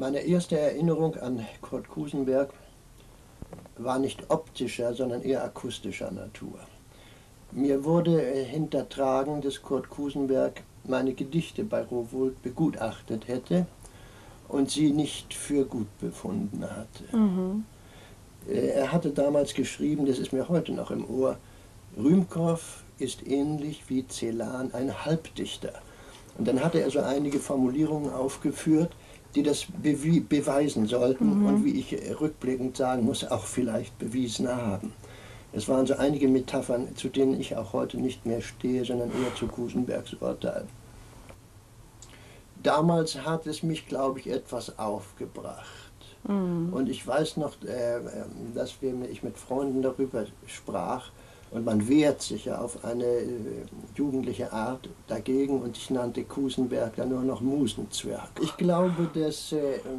Meine erste Erinnerung an Kurt Kusenberg war nicht optischer, sondern eher akustischer Natur. Mir wurde hintertragen, dass Kurt Kusenberg meine Gedichte bei Rowohlt begutachtet hätte und sie nicht für gut befunden hatte. Mhm. Er hatte damals geschrieben, das ist mir heute noch im Ohr, Rühmkorf ist ähnlich wie Celan ein Halbdichter. Und dann hatte er so einige Formulierungen aufgeführt, die das beweisen sollten, mhm, und wie ich rückblickend sagen muss, auch vielleicht bewiesen haben. Es waren so einige Metaphern, zu denen ich auch heute nicht mehr stehe, sondern eher zu Kusenbergs Urteil. Damals hat es mich, glaube ich, etwas aufgebracht. Mhm. Und ich weiß noch, dass ich mit Freunden darüber sprach, und man wehrt sich ja auf eine jugendliche Art dagegen, und ich nannte Kusenberg dann nur noch Musenzwerg. Ich glaube, dass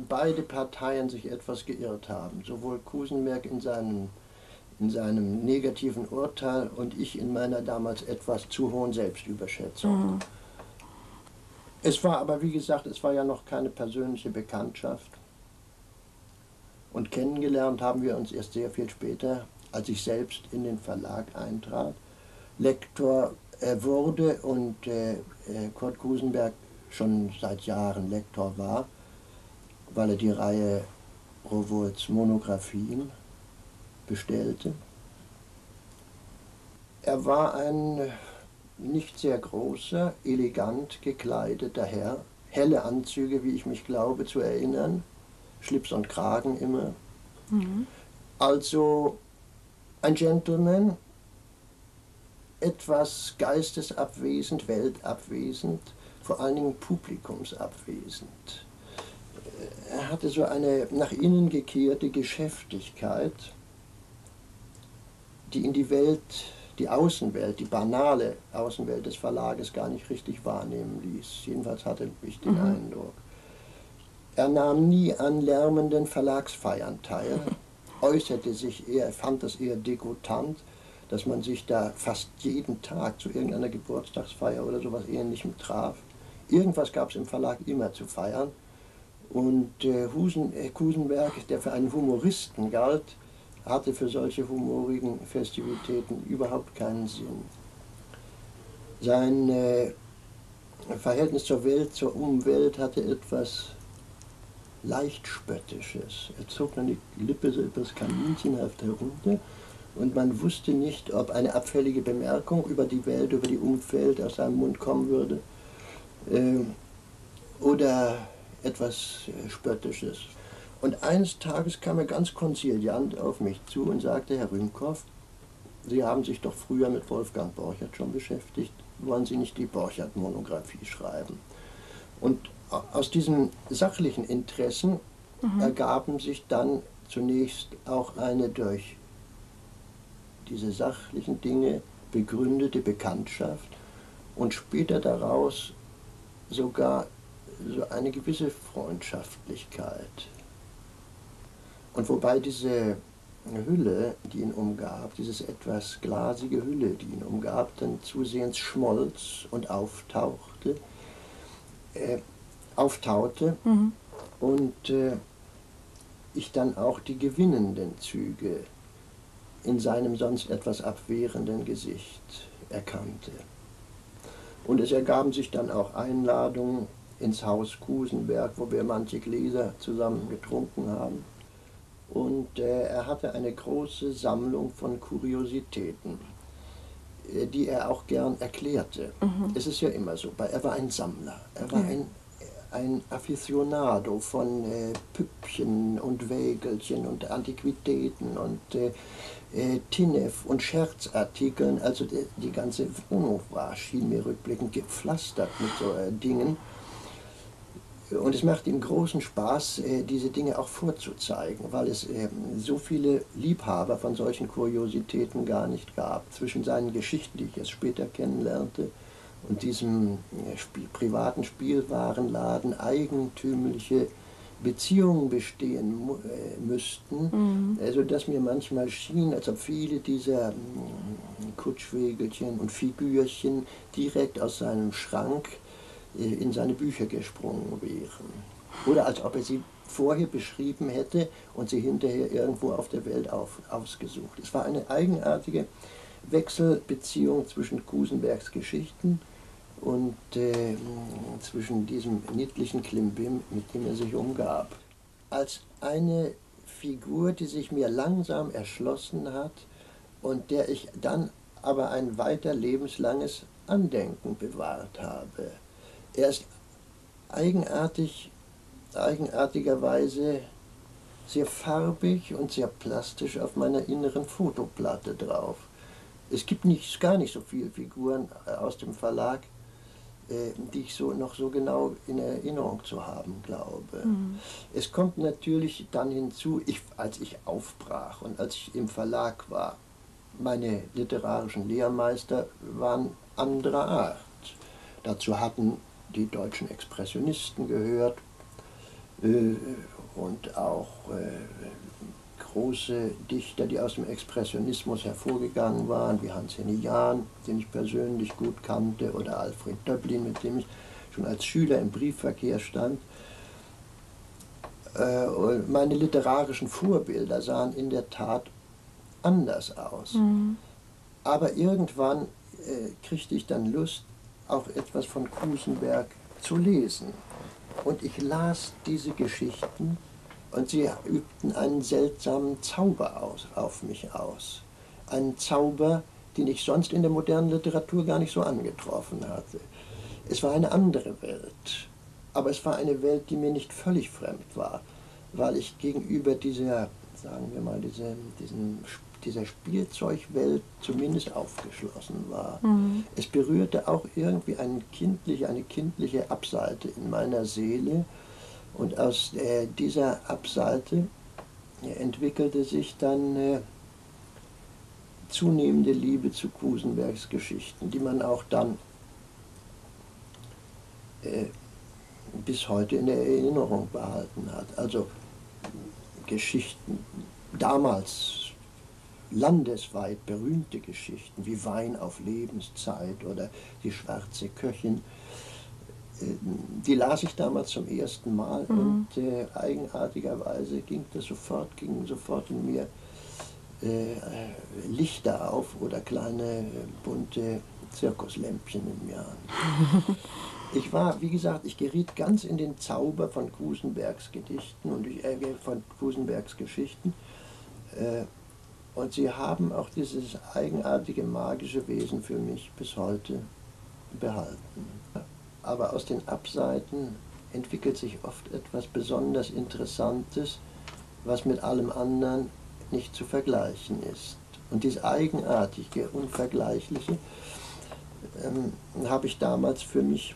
beide Parteien sich etwas geirrt haben. Sowohl Kusenberg in seinem negativen Urteil und ich in meiner damals etwas zu hohen Selbstüberschätzung. Mhm. Es war aber, wie gesagt, es war ja noch keine persönliche Bekanntschaft. Und kennengelernt haben wir uns erst sehr viel später, als ich selbst in den Verlag eintrat, Lektor wurde und Kurt Kusenberg schon seit Jahren Lektor war, weil er die Reihe Rowohlts Monographien bestellte. Er war ein nicht sehr großer, elegant gekleideter Herr, helle Anzüge, wie ich mich glaube zu erinnern, Schlips und Kragen immer. Mhm. Also ein Gentleman, etwas geistesabwesend, weltabwesend, vor allen Dingen publikumsabwesend. Er hatte so eine nach innen gekehrte Geschäftigkeit, die in die Welt, die Außenwelt, die banale Außenwelt des Verlages gar nicht richtig wahrnehmen ließ. Jedenfalls hatte ich den Eindruck. Er nahm nie an lärmenden Verlagsfeiern teil. Äußerte sich eher, fand das eher degotant, dass man sich da fast jeden Tag zu irgendeiner Geburtstagsfeier oder sowas Ähnlichem traf. Irgendwas gab es im Verlag immer zu feiern. Und Kusenberg, der für einen Humoristen galt, hatte für solche humorigen Festivitäten überhaupt keinen Sinn. Sein Verhältnis zur Welt, zur Umwelt hatte etwas leicht Spöttisches. Er zog dann die Lippe so etwas kaninchenhaft herunter und man wusste nicht, ob eine abfällige Bemerkung über die Welt, über die Umwelt aus seinem Mund kommen würde oder etwas Spöttisches. Und eines Tages kam er ganz konziliant auf mich zu und sagte, Herr Rühmkorf, Sie haben sich doch früher mit Wolfgang Borchert schon beschäftigt, wollen Sie nicht die Borchert-Monographie schreiben? Und aus diesen sachlichen Interessen, mhm, ergaben sich dann zunächst auch eine durch diese sachlichen Dinge begründete Bekanntschaft und später daraus sogar so eine gewisse Freundschaftlichkeit. Und wobei diese Hülle, die ihn umgab, dieses etwas glasige Hülle, die ihn umgab, dann zusehends schmolz und auftaute, mhm, und ich dann auch die gewinnenden Züge in seinem sonst etwas abwehrenden Gesicht erkannte. Und es ergaben sich dann auch Einladungen ins Haus Kusenberg, wo wir manche Gläser zusammen getrunken haben. Und er hatte eine große Sammlung von Kuriositäten, die er auch gern erklärte. Mhm. Es ist ja immer so, er war ein Sammler, er war, ja, ein Afficionado von Püppchen und Wägelchen und Antiquitäten und Tinef und Scherzartikeln. Also die ganze Wohnung war, schien mir rückblickend, gepflastert mit so Dingen. Und es macht ihm großen Spaß, diese Dinge auch vorzuzeigen, weil es so viele Liebhaber von solchen Kuriositäten gar nicht gab. Zwischen seinen Geschichten, die ich erst später kennenlernte, und diesem privaten Spielwarenladen eigentümliche Beziehungen bestehen müssten, mhm, sodass mir manchmal schien, als ob viele dieser Kutschwägelchen und Figürchen direkt aus seinem Schrank in seine Bücher gesprungen wären. Oder als ob er sie vorher beschrieben hätte und sie hinterher irgendwo auf der Welt ausgesucht. Es war eine eigenartige Wechselbeziehung zwischen Kusenbergs Geschichten und zwischen diesem niedlichen Klimbim, mit dem er sich umgab. Als eine Figur, die sich mir langsam erschlossen hat und der ich dann aber ein weiter lebenslanges Andenken bewahrt habe. Er ist eigenartigerweise sehr farbig und sehr plastisch auf meiner inneren Fotoplatte drauf. Es gibt gar nicht so viele Figuren aus dem Verlag, die ich noch so genau in Erinnerung zu haben glaube. Mhm. Es kommt natürlich dann hinzu, als ich aufbrach und als ich im Verlag war, meine literarischen Lehrmeister waren anderer Art. Dazu hatten die deutschen Expressionisten gehört und auch große Dichter, die aus dem Expressionismus hervorgegangen waren, wie Hans Henny Jahnn, den ich persönlich gut kannte, oder Alfred Döblin, mit dem ich schon als Schüler im Briefverkehr stand. Meine literarischen Vorbilder sahen in der Tat anders aus. Mhm. Aber irgendwann kriegte ich dann Lust, auch etwas von Kusenberg zu lesen. Und ich las diese Geschichten und sie übten einen seltsamen Zauber auf mich aus. Einen Zauber, den ich sonst in der modernen Literatur gar nicht so angetroffen hatte. Es war eine andere Welt, aber es war eine Welt, die mir nicht völlig fremd war, weil ich gegenüber dieser, sagen wir mal, dieser Spielzeugwelt zumindest aufgeschlossen war. Mhm. Es berührte auch irgendwie eine kindliche Abseite in meiner Seele und aus dieser Abseite entwickelte sich dann zunehmende Liebe zu Kusenbergs Geschichten, die man auch dann bis heute in der Erinnerung behalten hat. Also Geschichten, damals landesweit berühmte Geschichten wie Wein auf Lebenszeit oder die schwarze Köchin, die las ich damals zum ersten Mal und eigenartigerweise gingen sofort in mir Lichter auf oder kleine bunte Zirkuslämpchen in mir an. Ich war, wie gesagt, ich geriet ganz in den Zauber von Kusenbergs Gedichten und von Kusenbergs Geschichten. Und sie haben auch dieses eigenartige magische Wesen für mich bis heute behalten. Aber aus den Abseiten entwickelt sich oft etwas besonders Interessantes, was mit allem anderen nicht zu vergleichen ist. Und dieses Eigenartige, Unvergleichliche habe ich damals für mich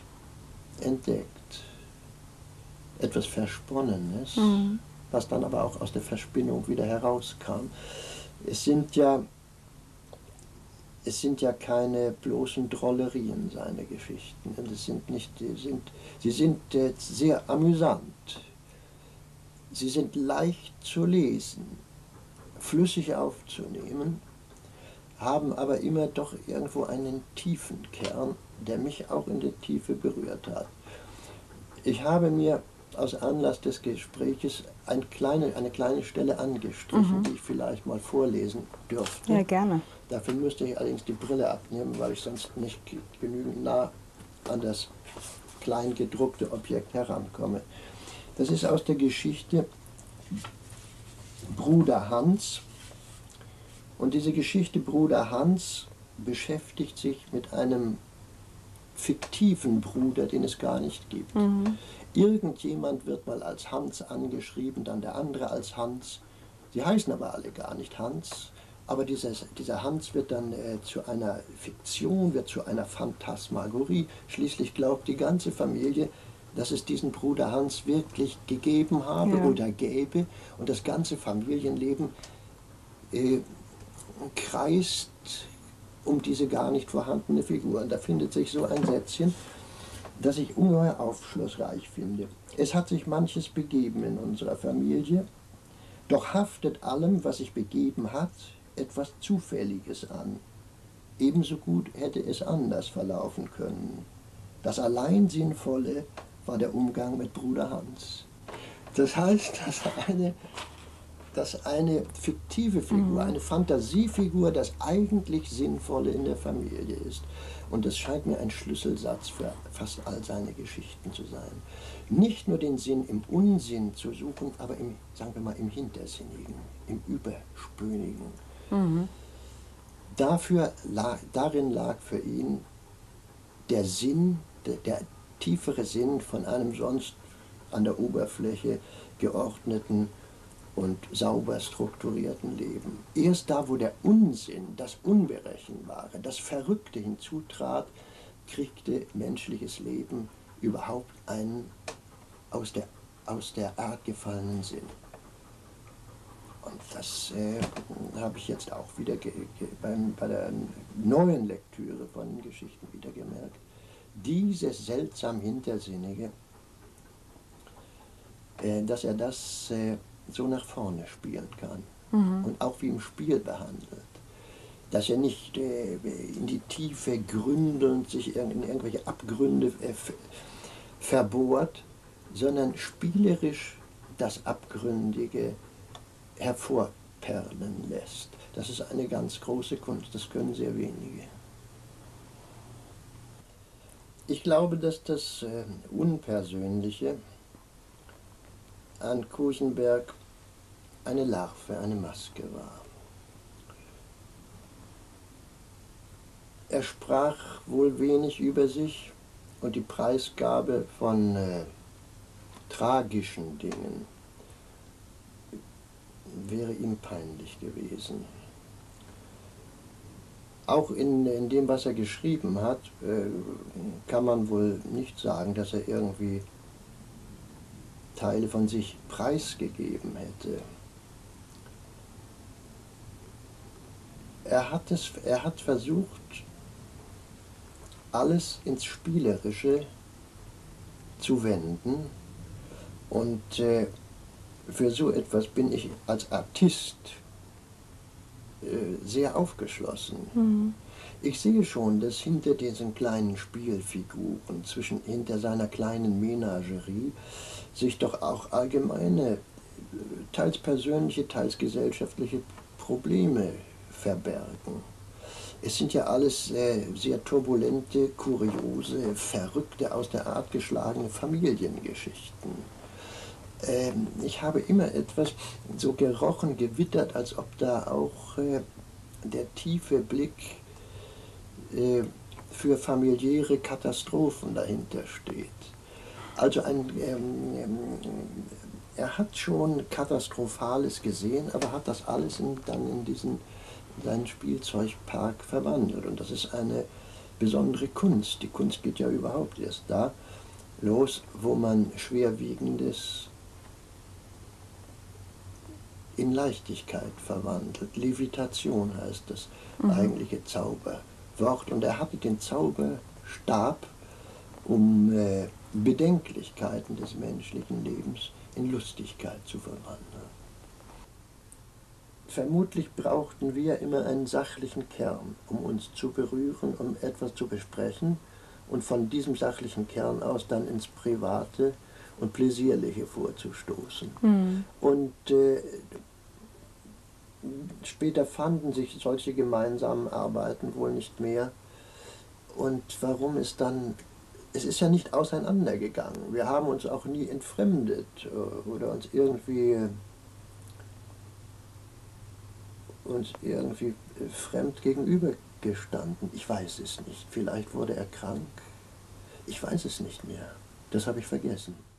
entdeckt. Etwas Versponnenes, was dann aber auch aus der Verspinnung wieder herauskam. Es sind ja keine bloßen Drollerien, seine Geschichten. Sie sind sehr amüsant. Sie sind leicht zu lesen, flüssig aufzunehmen, haben aber immer doch irgendwo einen tiefen Kern, der mich auch in der Tiefe berührt hat. Ich habe mir aus Anlass des Gespräches eine kleine Stelle angestrichen, die ich vielleicht mal vorlesen dürfte. Ja, gerne. Dafür müsste ich allerdings die Brille abnehmen, weil ich sonst nicht genügend nah an das klein gedruckte Objekt herankomme. Das ist aus der Geschichte Bruder Hans. Und diese Geschichte Bruder Hans beschäftigt sich mit einem fiktiven Bruder, den es gar nicht gibt. Mhm. Irgendjemand wird mal als Hans angeschrieben, dann der andere als Hans. Sie heißen aber alle gar nicht Hans, aber dieser Hans wird dann zu einer Fiktion, wird zu einer Phantasmagorie. Schließlich glaubt die ganze Familie, dass es diesen Bruder Hans wirklich gegeben habe oder gäbe. Und das ganze Familienleben kreist um diese gar nicht vorhandene Figur. Und da findet sich so ein Sätzchen, das ich ungeheuer aufschlussreich finde. Es hat sich manches begeben in unserer Familie, doch haftet allem, was sich begeben hat, etwas Zufälliges an. Ebenso gut hätte es anders verlaufen können. Das allein Sinnvolle war der Umgang mit Bruder Hans. Das heißt, dass eine fiktive Figur, eine Fantasiefigur, das eigentlich Sinnvolle in der Familie ist. Und das scheint mir ein Schlüsselsatz für fast all seine Geschichten zu sein. Nicht nur den Sinn im Unsinn zu suchen, aber im, sagen wir mal, im Hintersinnigen, im Überspönigen. Mhm. Darin lag für ihn der Sinn, der tiefere Sinn von einem sonst an der Oberfläche geordneten und sauber strukturierten Leben. Erst da, wo der Unsinn, das Unberechenbare, das Verrückte hinzutrat, kriegte menschliches Leben überhaupt einen aus der Art gefallenen Sinn. Und das habe ich jetzt auch wieder bei der neuen Lektüre von Geschichten wieder gemerkt. Dieses seltsam Hintersinnige, dass er das so nach vorne spielen kann, mhm, und auch wie im Spiel behandelt. Dass er nicht in die Tiefe gründend sich in irgendwelche Abgründe verbohrt, sondern spielerisch das Abgründige hervorperlen lässt. Das ist eine ganz große Kunst, das können sehr wenige. Ich glaube, dass das Unpersönliche an Kusenberg eine Larve, eine Maske war. Er sprach wohl wenig über sich und die Preisgabe von tragischen Dingen wäre ihm peinlich gewesen. Auch in dem, was er geschrieben hat, kann man wohl nicht sagen, dass er irgendwie Teile von sich preisgegeben hätte. Er hat versucht, alles ins Spielerische zu wenden, und für so etwas bin ich als Artist sehr aufgeschlossen. Mhm. Ich sehe schon, dass hinter diesen kleinen Spielfiguren, hinter seiner kleinen Menagerie, sich doch auch allgemeine, teils persönliche, teils gesellschaftliche Probleme verbergen. Es sind ja alles sehr turbulente, kuriose, verrückte, aus der Art geschlagene Familiengeschichten. Ich habe immer etwas so gerochen, gewittert, als ob da auch der tiefe Blick für familiäre Katastrophen dahinter steht. Also er hat schon Katastrophales gesehen, aber hat das alles dann in seinen Spielzeugpark verwandelt. Und das ist eine besondere Kunst. Die Kunst geht ja überhaupt erst da los, wo man Schwerwiegendes in Leichtigkeit verwandelt. Levitation heißt das eigentliche Zauberwort. Und er hatte den Zauberstab, um Bedenklichkeiten des menschlichen Lebens in Lustigkeit zu verwandeln. Vermutlich brauchten wir immer einen sachlichen Kern, um uns zu berühren, um etwas zu besprechen und von diesem sachlichen Kern aus dann ins Private und Pläsierliche vorzustoßen. Mhm. Und später fanden sich solche gemeinsamen Arbeiten wohl nicht mehr. Und warum ist dann... Es ist ja nicht auseinandergegangen. Wir haben uns auch nie entfremdet oder uns irgendwie fremd gegenübergestanden. Ich weiß es nicht. Vielleicht wurde er krank. Ich weiß es nicht mehr. Das habe ich vergessen.